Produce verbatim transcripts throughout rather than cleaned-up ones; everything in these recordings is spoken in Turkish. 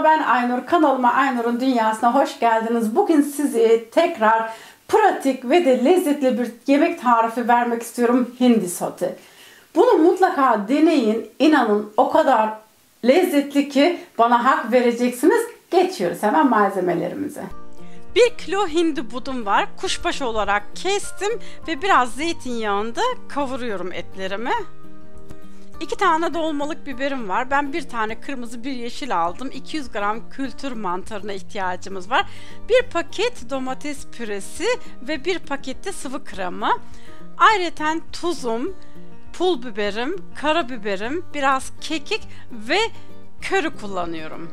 Merhaba, ben Aynur. Kanalıma, Aynur'un dünyasına hoş geldiniz. Bugün sizi tekrar pratik ve de lezzetli bir yemek tarifi vermek istiyorum. Hindi sote. Bunu mutlaka deneyin. İnanın o kadar lezzetli ki bana hak vereceksiniz. Geçiyoruz hemen malzemelerimize. bir kilo hindi budum var. Kuşbaşı olarak kestim ve biraz zeytinyağında kavuruyorum etlerimi. İki tane dolmalık biberim var. Ben bir tane kırmızı bir yeşil aldım. iki yüz gram kültür mantarına ihtiyacımız var. Bir paket domates püresi ve bir pakette sıvı krema. Ayrıca tuzum, pul biberim, karabiberim, biraz kekik ve köri kullanıyorum.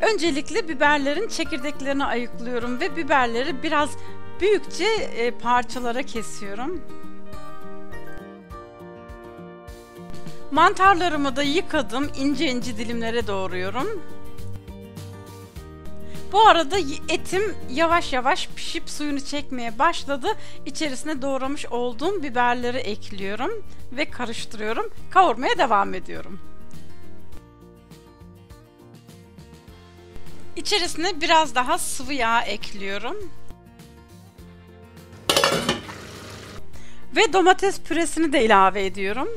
Öncelikle biberlerin çekirdeklerini ayıklıyorum ve biberleri biraz büyükçe parçalara kesiyorum. Mantarlarımı da yıkadım, ince ince dilimlere doğruyorum. Bu arada etim yavaş yavaş pişip suyunu çekmeye başladı. İçerisine doğramış olduğum biberleri ekliyorum ve karıştırıyorum. Kavurmaya devam ediyorum. İçerisine biraz daha sıvı yağ ekliyorum. Ve domates püresini de ilave ediyorum.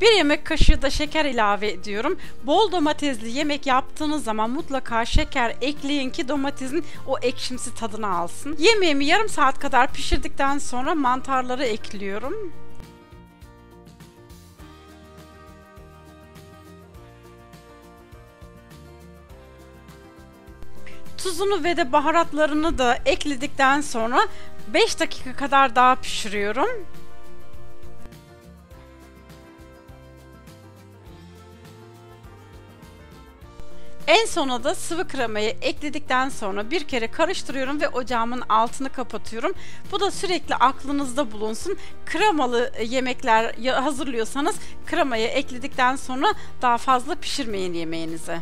Bir yemek kaşığı da şeker ilave ediyorum. Bol domatesli yemek yaptığınız zaman mutlaka şeker ekleyin ki domatesin o ekşimsi tadını alsın. Yemeğimi yarım saat kadar pişirdikten sonra mantarları ekliyorum. Tuzunu ve de baharatlarını da ekledikten sonra beş dakika kadar daha pişiriyorum. En sona da sıvı kremayı ekledikten sonra bir kere karıştırıyorum ve ocağımın altını kapatıyorum. Bu da sürekli aklınızda bulunsun. Kremalı yemekler hazırlıyorsanız kremayı ekledikten sonra daha fazla pişirmeyin yemeğinizi.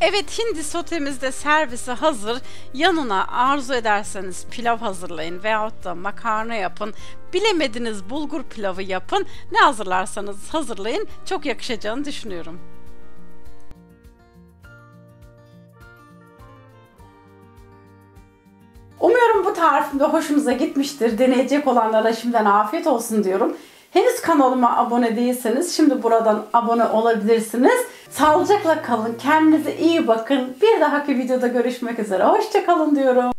Evet, hindi sotemizde servise hazır. Yanına arzu ederseniz pilav hazırlayın veyahut da makarna yapın. Bilemediniz bulgur pilavı yapın. Ne hazırlarsanız hazırlayın. Çok yakışacağını düşünüyorum. Umuyorum bu tarifimde hoşunuza gitmiştir. Deneyecek olanlara şimdiden afiyet olsun diyorum. Henüz kanalıma abone değilseniz şimdi buradan abone olabilirsiniz. Sağlıcakla kalın, kendinize iyi bakın. Bir dahaki videoda görüşmek üzere. Hoşça kalın diyorum.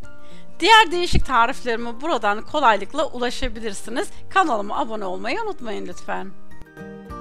Diğer değişik tariflerime buradan kolaylıkla ulaşabilirsiniz. Kanalıma abone olmayı unutmayın lütfen.